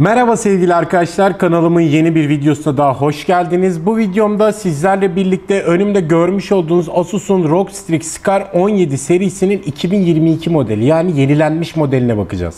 Merhaba sevgili arkadaşlar, kanalımın yeni bir videosuna daha hoş geldiniz. Bu videomda sizlerle birlikte önümde görmüş olduğunuz Asus'un ROG Strix Scar 17 serisinin 2022 modeli, yani yenilenmiş modeline bakacağız.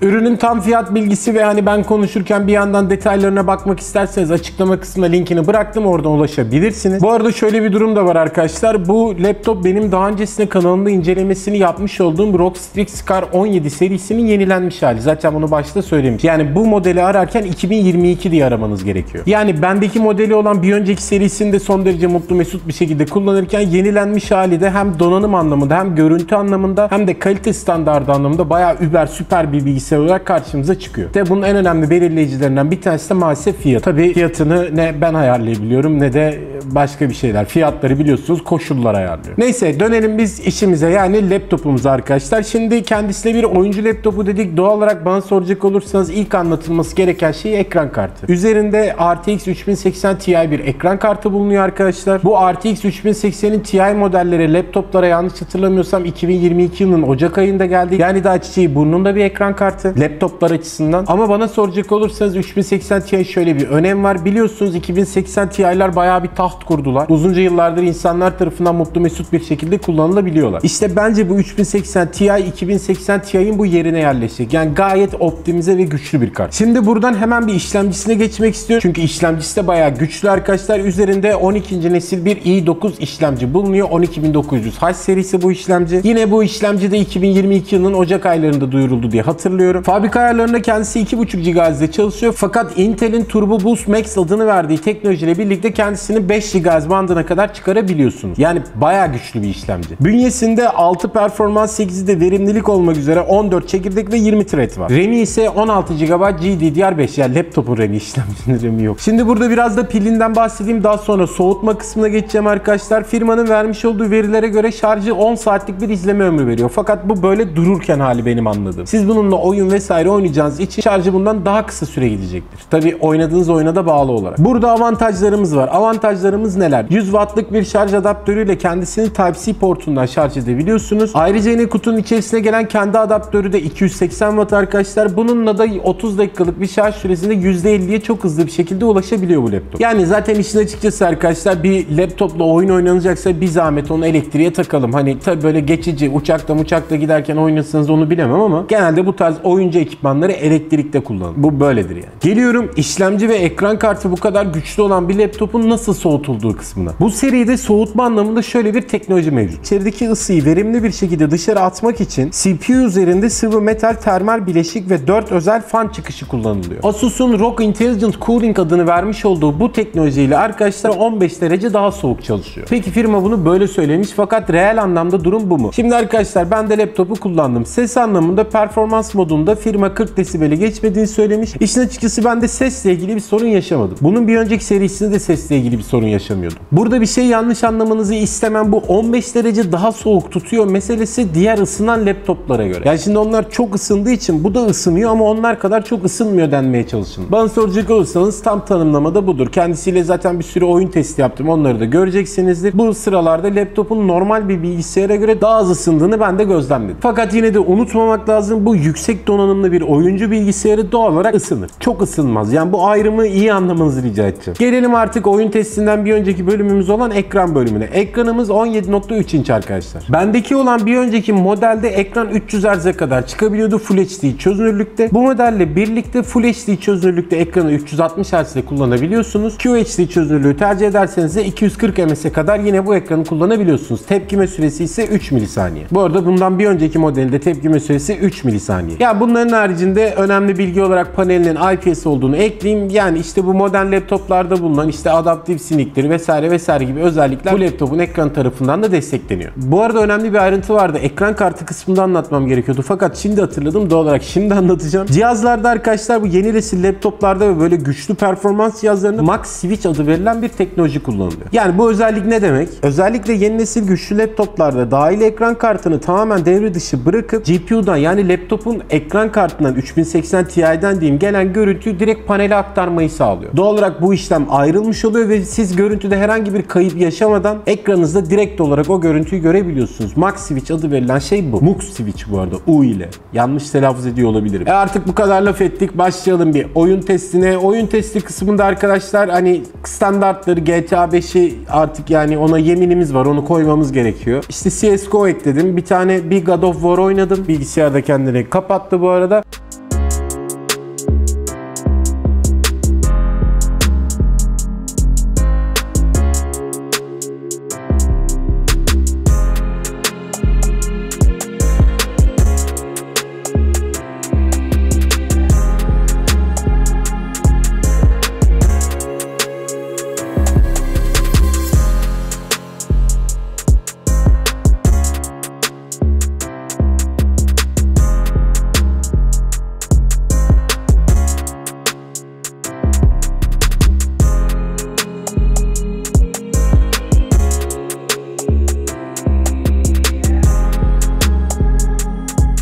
Ürünün tam fiyat bilgisi ve hani ben konuşurken bir yandan detaylarına bakmak isterseniz açıklama kısmına linkini bıraktım, oradan ulaşabilirsiniz. Bu arada şöyle bir durum da var arkadaşlar. Bu laptop benim daha öncesinde kanalımda incelemesini yapmış olduğum ROG Strix Scar 17 serisinin yenilenmiş hali. Zaten bunu başta söylemiş. Yani bu modeli ararken 2022 diye aramanız gerekiyor. Yani bendeki modeli olan bir önceki serisini de son derece mutlu mesut bir şekilde kullanırken yenilenmiş hali de hem donanım anlamında hem görüntü anlamında hem de kalite standardı anlamında bayağı über süper bir bilgisayar olarak karşımıza çıkıyor. De bunun en önemli belirleyicilerinden bir tanesi de maalesef fiyat. Tabii fiyatını ne ben ayarlayabiliyorum ne de başka bir şeyler. Fiyatları biliyorsunuz koşullar ayarlıyor. Neyse, dönelim biz işimize, yani laptopumuza arkadaşlar. Şimdi kendisine bir oyuncu laptopu dedik. Doğal olarak bana soracak olursanız ilk anlatılması gereken şey ekran kartı. Üzerinde RTX 3080 Ti bir ekran kartı bulunuyor arkadaşlar. Bu RTX 3080'in Ti modelleri laptoplara yanlış hatırlamıyorsam 2022 yılının Ocak ayında geldi. Yani daha çiçeği burnunda bir ekran kartı laptoplar açısından. Ama bana soracak olursanız 3080 Ti şöyle bir önem var. Biliyorsunuz 2080 Ti'ler bayağı bir taht kurdular. Uzunca yıllardır insanlar tarafından mutlu mesut bir şekilde kullanılabiliyorlar. İşte bence bu 3080 Ti 2080 Ti'nin bu yerine yerleşecek. Yani gayet optimize ve güçlü bir kart. Şimdi buradan hemen bir işlemcisine geçmek istiyorum. Çünkü işlemcisi de bayağı güçlü arkadaşlar. Üzerinde 12. nesil bir i9 işlemci bulunuyor. 12900H serisi bu işlemci. Yine bu işlemci de 2022 yılının Ocak aylarında duyuruldu diye hatırlıyorum. Fabrika ayarlarında kendisi 2.5 GHz'de çalışıyor. Fakat Intel'in Turbo Boost Max adını verdiği teknolojiyle birlikte kendisini 5 GHz bandına kadar çıkarabiliyorsunuz. Yani bayağı güçlü bir işlemci. Bünyesinde 6 performans, 8'i de verimlilik olmak üzere 14 çekirdek ve 20 thread var. RAM'i ise 16 GB GDDR5. Yani laptopun RAM'i, işlemcinin RAM'i yok. Şimdi burada biraz da pilinden bahsedeyim. Daha sonra soğutma kısmına geçeceğim arkadaşlar. Firmanın vermiş olduğu verilere göre şarjı 10 saatlik bir izleme ömrü veriyor. Fakat bu böyle dururken hali benim anladığım. Siz bununla oyun vesaire oynayacağınız için şarjı bundan daha kısa süre gidecektir. Tabii oynadığınız oyuna da bağlı olarak. Burada avantajlarımız var. Avantajlarımız neler? 100 Watt'lık bir şarj adaptörüyle kendisini Type-C portundan şarj edebiliyorsunuz. Ayrıca yine kutunun içerisine gelen kendi adaptörü de 280 Watt arkadaşlar. Bununla da 30 dakikalık bir şarj süresinde %50'ye çok hızlı bir şekilde ulaşabiliyor bu laptop. Yani zaten işin açıkçası arkadaşlar, bir laptopla oyun oynanacaksa bir zahmet onu elektriğe takalım. Hani tabii böyle geçici uçakta giderken oynasınız onu bilemem ama genelde bu tarz oyuncu ekipmanları elektrikte kullanılır. Bu böyledir yani. Geliyorum işlemci ve ekran kartı bu kadar güçlü olan bir laptopun nasıl soğutulduğu kısmına. Bu seride soğutma anlamında şöyle bir teknoloji mevcut. İçerideki ısıyı verimli bir şekilde dışarı atmak için CPU üzerinde sıvı metal termal bileşik ve 4 özel fan çıkışı kullanılıyor. Asus'un Rock Intelligent Cooling adını vermiş olduğu bu teknolojiyle arkadaşlar 15 derece daha soğuk çalışıyor. Peki firma bunu böyle söylemiş, fakat reel anlamda durum bu mu? Şimdi arkadaşlar ben de laptopu kullandım. Ses anlamında performans modunda firma 40 desibeli geçmediğini söylemiş. İşin açıkçası ben de sesle ilgili bir sorun yaşamadım. Bunun bir önceki serisinde de sesle ilgili bir sorun yaşamıyordum. Burada bir şey yanlış anlamanızı istemem. Bu 15 derece daha soğuk tutuyor meselesi diğer ısınan laptoplara göre. Yani şimdi onlar çok ısındığı için bu da ısınıyor ama onlar kadar çok ısınmıyor denmeye çalışın. Bana soracak olursanız tam tanımlamada budur. Kendisiyle zaten bir sürü oyun testi yaptım. Onları da göreceksinizdir. Bu sıralarda laptopun normal bir bilgisayara göre daha az ısındığını ben de gözlemledim. Fakat yine de unutmamak lazım. Bu yüksek donanımlı bir oyuncu bilgisayarı doğal olarak ısınır. Çok ısınmaz. Yani bu ayrımı iyi anlamanızı rica edeceğim. Gelelim artık oyun testinden bir önceki bölümümüz olan ekran bölümüne. Ekranımız 17.3 inç arkadaşlar. Bendeki olan bir önceki modelde ekran 300 Hz'e kadar çıkabiliyordu Full HD çözünürlükte. Bu modelle birlikte Full HD çözünürlükte ekranı 360 Hz'de kullanabiliyorsunuz. QHD çözünürlüğü tercih ederseniz de 240 Hz'e kadar yine bu ekranı kullanabiliyorsunuz. Tepkime süresi ise 3 milisaniye. Bu arada bundan bir önceki modelde tepkime süresi 3 milisaniye. Yani bunların haricinde önemli bilgi olarak panelinin IPS olduğunu ekleyeyim. Yani işte bu modern laptoplarda bulunan işte adaptif sinikleri vesaire gibi özellikler bu laptopun ekran tarafından da destekleniyor. Bu arada önemli bir ayrıntı vardı. Ekran kartı kısmında anlatmam gerekiyordu. Fakat şimdi hatırladım. Doğal olarak şimdi anlatacağım. Cihazlarda arkadaşlar bu yeni nesil laptoplarda ve böyle güçlü performans cihazlarında Mux Switch adı verilen bir teknoloji kullanılıyor. Yani bu özellik ne demek? Özellikle yeni nesil güçlü laptoplarda dahili ekran kartını tamamen devre dışı bırakıp GPU'dan, yani laptopun ekran kartından 3080 Ti'den diyeyim, gelen görüntüyü direkt panele aktarmayı sağlıyor. Doğal olarak bu işlem ayrılmış oluyor ve siz siz görüntüde herhangi bir kayıp yaşamadan ekranınızda direkt olarak o görüntüyü görebiliyorsunuz. Mux Switch adı verilen şey bu. Mux Switch bu arada U ile. Yanlış telaffuz ediyor olabilirim. Artık bu kadar laf ettik. Başlayalım bir oyun testine. Oyun testi kısmında arkadaşlar hani standartları GTA 5'i artık yani ona yeminimiz var. Onu koymamız gerekiyor. İşte CSGO ekledim. Bir tane bir God of War oynadım. Bilgisayarda kendini kapattı bu arada.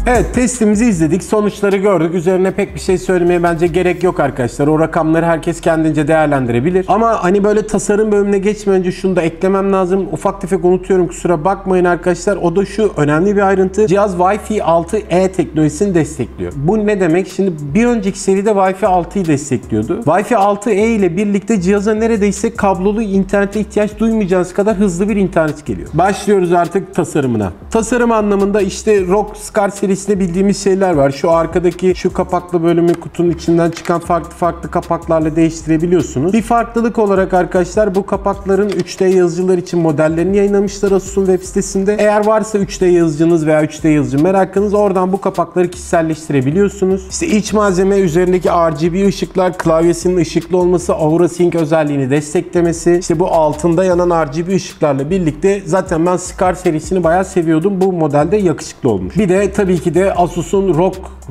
Evet, testimizi izledik, sonuçları gördük. Üzerine pek bir şey söylemeye bence gerek yok arkadaşlar. O rakamları herkes kendince değerlendirebilir. Ama hani böyle tasarım bölümüne geçmeden önce şunu da eklemem lazım. Ufak tefek unutuyorum, kusura bakmayın arkadaşlar. O da şu önemli bir ayrıntı. Cihaz Wi-Fi 6E teknolojisini destekliyor. Bu ne demek? Şimdi bir önceki seride Wi-Fi 6'yı destekliyordu. Wi-Fi 6E ile birlikte cihaza neredeyse kablolu internete ihtiyaç duymayacağınız kadar hızlı bir internet geliyor. Başlıyoruz artık tasarımına. Tasarım anlamında işte ROG Scar serisi bildiğimiz şeyler var. Şu arkadaki şu kapaklı bölümü kutunun içinden çıkan farklı kapaklarla değiştirebiliyorsunuz. Bir farklılık olarak arkadaşlar bu kapakların 3D yazıcılar için modellerini yayınlamışlar Asus'un web sitesinde. Eğer varsa 3D yazıcınız veya 3D yazıcı merakınız oradan bu kapakları kişiselleştirebiliyorsunuz. İşte iç malzeme üzerindeki RGB ışıklar, klavyesinin ışıklı olması, Aura Sync özelliğini desteklemesi, işte bu altında yanan RGB ışıklarla birlikte zaten ben Scar serisini bayağı seviyordum. Bu modelde yakışıklı olmuş. Bir de tabii ki de Asus'un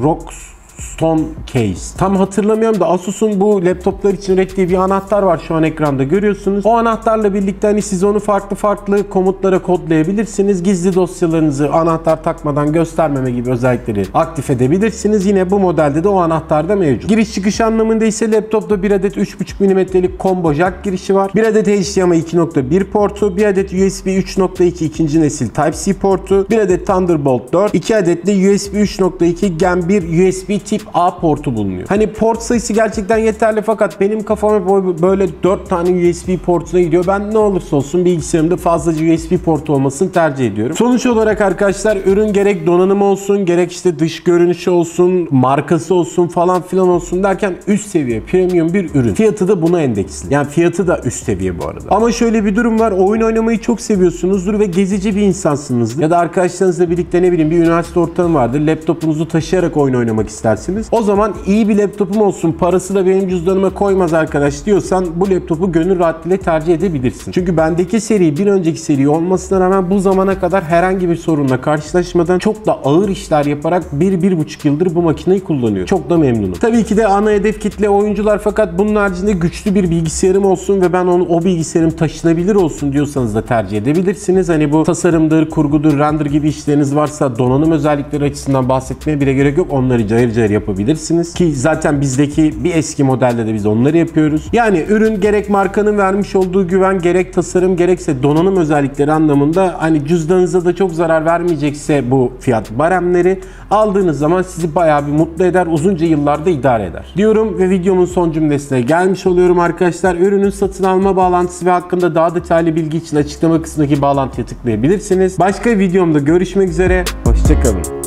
ROG Stone Case. Tam hatırlamıyorum da Asus'un bu laptoplar için ürettiği bir anahtar var, şu an ekranda görüyorsunuz. O anahtarla birlikte hani siz onu farklı komutlara kodlayabilirsiniz. Gizli dosyalarınızı anahtar takmadan göstermeme gibi özellikleri aktif edebilirsiniz. Yine bu modelde de o anahtar da mevcut. Giriş çıkış anlamında ise laptopta bir adet 3.5 mm'lik combo jack girişi var. Bir adet HDMI 2.1 portu, bir adet USB 3.2 ikinci nesil Type-C portu, bir adet Thunderbolt 4, iki adet de USB 3.2 Gen 1 USB Tip A portu bulunuyor. Hani port sayısı gerçekten yeterli fakat benim kafam böyle 4 tane USB portuna gidiyor. Ben ne olursa olsun bilgisayarımda fazlaca USB portu olmasını tercih ediyorum. Sonuç olarak arkadaşlar ürün gerek donanım olsun, gerek işte dış görünüşü olsun, markası olsun falan filan olsun derken üst seviye premium bir ürün. Fiyatı da buna endeksli. Yani fiyatı da üst seviye bu arada. Ama şöyle bir durum var. Oyun oynamayı çok seviyorsunuzdur ve gezici bir insansınızdır. Ya da arkadaşlarınızla birlikte ne bileyim bir üniversite ortamı vardır. Laptopunuzu taşıyarak oyun oynamak istersiniz. O zaman iyi bir laptopum olsun, parası da benim cüzdanıma koymaz arkadaş diyorsan bu laptopu gönül rahatlığıyla tercih edebilirsin. Çünkü bendeki seri bir önceki seri olmasına rağmen bu zamana kadar herhangi bir sorunla karşılaşmadan çok da ağır işler yaparak 1-1,5 yıldır bu makineyi kullanıyorum. Çok da memnunum. Tabii ki de ana hedef kitle oyuncular fakat bunun haricinde güçlü bir bilgisayarım olsun ve ben o bilgisayarım taşınabilir olsun diyorsanız da tercih edebilirsiniz. Hani bu tasarımdır, kurgudur, render gibi işleriniz varsa donanım özellikleri açısından bahsetmeye bile gerek yok. Onları cayır yapabilirsiniz. Ki zaten bizdeki bir eski modelde de biz onları yapıyoruz. Yani ürün gerek markanın vermiş olduğu güven, gerek tasarım, gerekse donanım özellikleri anlamında hani cüzdanınıza da çok zarar vermeyecekse bu fiyat baremleri aldığınız zaman sizi bayağı bir mutlu eder. Uzunca yıllarda idare eder. Diyorum ve videomun son cümlesine gelmiş oluyorum arkadaşlar. Ürünün satın alma bağlantısı ve hakkında daha detaylı bilgi için açıklama kısmındaki bağlantıya tıklayabilirsiniz. Başka videomda görüşmek üzere. Hoşçakalın.